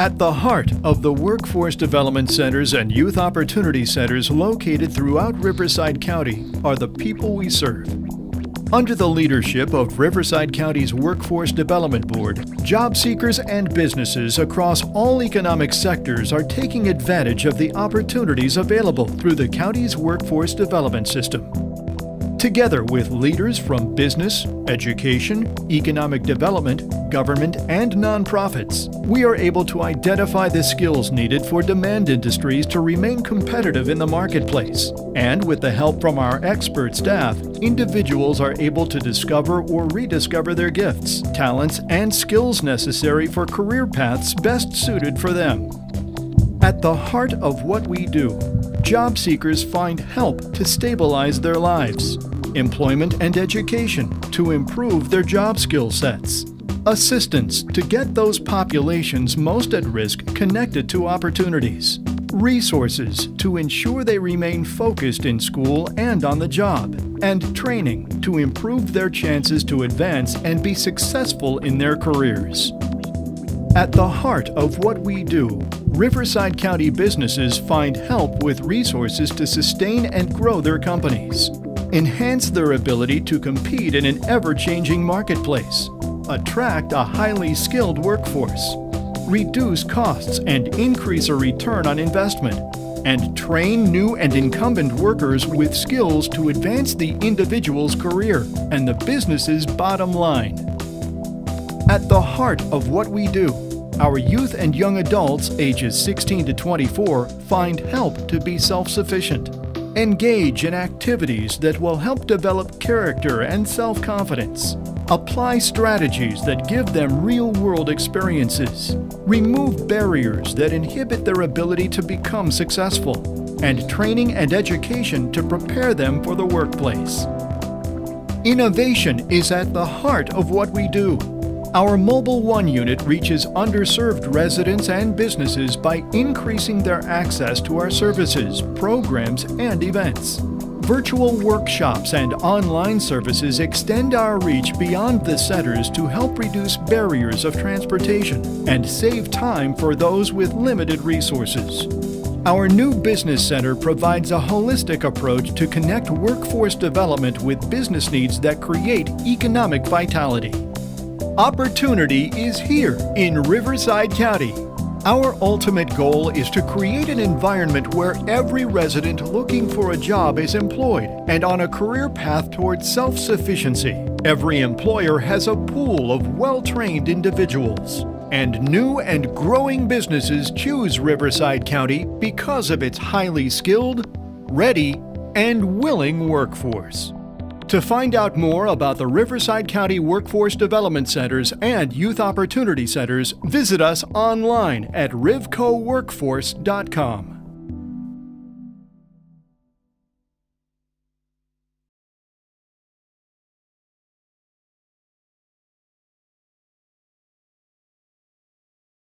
At the heart of the Workforce Development Centers and Youth Opportunity Centers located throughout Riverside County are the people we serve. Under the leadership of Riverside County's Workforce Development Board, job seekers and businesses across all economic sectors are taking advantage of the opportunities available through the county's workforce development system. Together with leaders from business, education, economic development, government, and nonprofits, we are able to identify the skills needed for demand industries to remain competitive in the marketplace. And with the help from our expert staff, individuals are able to discover or rediscover their gifts, talents, and skills necessary for career paths best suited for them. At the heart of what we do, job seekers find help to stabilize their lives, employment and education to improve their job skill sets, assistance to get those populations most at risk connected to opportunities, resources to ensure they remain focused in school and on the job, and training to improve their chances to advance and be successful in their careers. At the heart of what we do, Riverside County businesses find help with resources to sustain and grow their companies, enhance their ability to compete in an ever-changing marketplace, attract a highly skilled workforce, reduce costs and increase a return on investment, and train new and incumbent workers with skills to advance the individual's career and the business's bottom line. At the heart of what we do, our youth and young adults ages 16 to 24 find help to be self-sufficient, engage in activities that will help develop character and self-confidence, apply strategies that give them real-world experiences, remove barriers that inhibit their ability to become successful, and training and education to prepare them for the workplace. Innovation is at the heart of what we do. Our Mobile One unit reaches underserved residents and businesses by increasing their access to our services, programs, and events. Virtual workshops and online services extend our reach beyond the centers to help reduce barriers of transportation and save time for those with limited resources. Our new business center provides a holistic approach to connect workforce development with business needs that create economic vitality. Opportunity is here in Riverside County. Our ultimate goal is to create an environment where every resident looking for a job is employed and on a career path towards self-sufficiency. Every employer has a pool of well-trained individuals, and new and growing businesses choose Riverside County because of its highly skilled, ready, and willing workforce. To find out more about the Riverside County Workforce Development Centers and Youth Opportunity Centers, visit us online at rivcoworkforce.com.